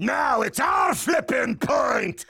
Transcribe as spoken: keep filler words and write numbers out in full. Now it's our flippin' point!